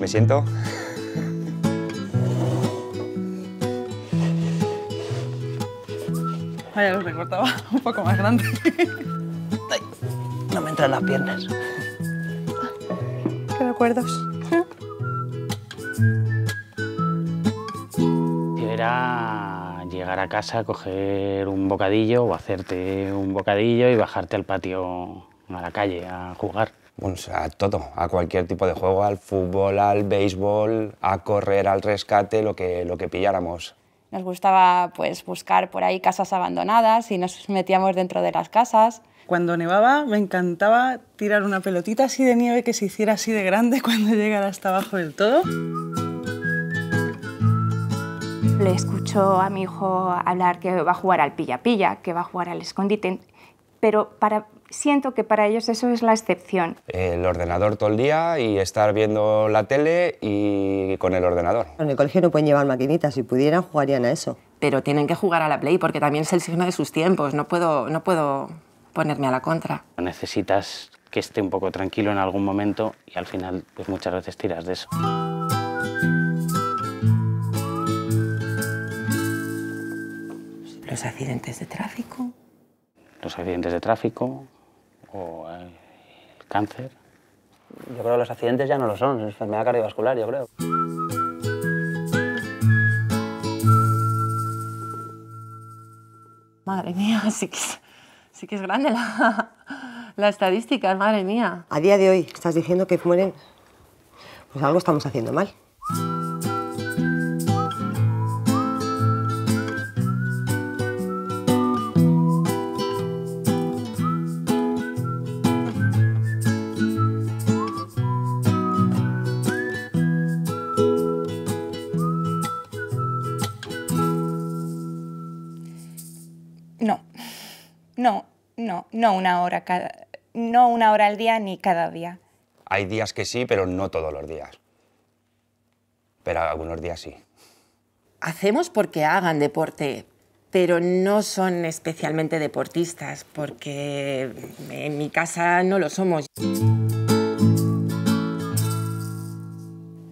Me siento. Ya lo recortaba un poco más grande. Ay, no me entran las piernas. ¿Qué recuerdos? Era llegar a casa, coger un bocadillo o hacerte un bocadillo y bajarte al patio, a la calle, a jugar. Bueno, a todo, a cualquier tipo de juego, al fútbol, al béisbol, a correr, al rescate, lo que pilláramos. Nos gustaba pues buscar por ahí casas abandonadas y nos metíamos dentro de las casas. Cuando nevaba me encantaba tirar una pelotita así de nieve que se hiciera así de grande cuando llegara hasta abajo del todo. Le escucho a mi hijo hablar que va a jugar al pilla-pilla, que va a jugar al escondite, pero siento que para ellos eso es la excepción. El ordenador todo el día y estar viendo la tele y con el ordenador. En el colegio no pueden llevar maquinitas, si pudieran jugarían a eso. Pero tienen que jugar a la Play porque también es el signo de sus tiempos, no puedo ponerme a la contra. Necesitas que esté un poco tranquilo en algún momento y al final pues muchas veces tiras de eso. Los accidentes de tráfico. Los accidentes de tráfico. O el cáncer. Yo creo que los accidentes ya no lo son, es enfermedad cardiovascular, yo creo. Madre mía, sí que es grande la estadística, madre mía. A día de hoy estás diciendo que mueren, pues algo estamos haciendo mal. No una hora al día ni cada día. Hay días que sí, pero no todos los días. Pero algunos días sí. Hacemos porque hagan deporte, pero no son especialmente deportistas, porque en mi casa no lo somos.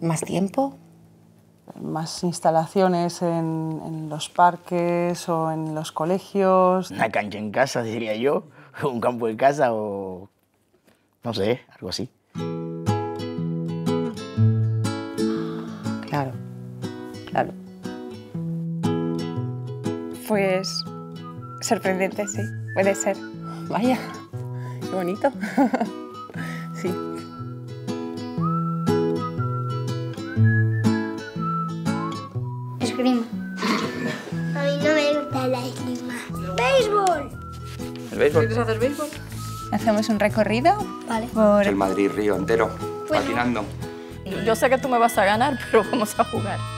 ¿Más tiempo? Más instalaciones en los parques o en los colegios. Una cancha en casa, diría yo, o un campo en casa o... no sé, algo así. Claro, claro. Pues... sorprendente, sí, puede ser. Vaya, qué bonito. Sí. Esgrima. A mí no me gusta la esgrima. ¡Béisbol! ¿El béisbol? ¿Quieres hacer béisbol? ¿Hacemos un recorrido? Vale. Por... el Madrid Río entero, patinando. Yo sé que tú me vas a ganar, pero vamos a jugar.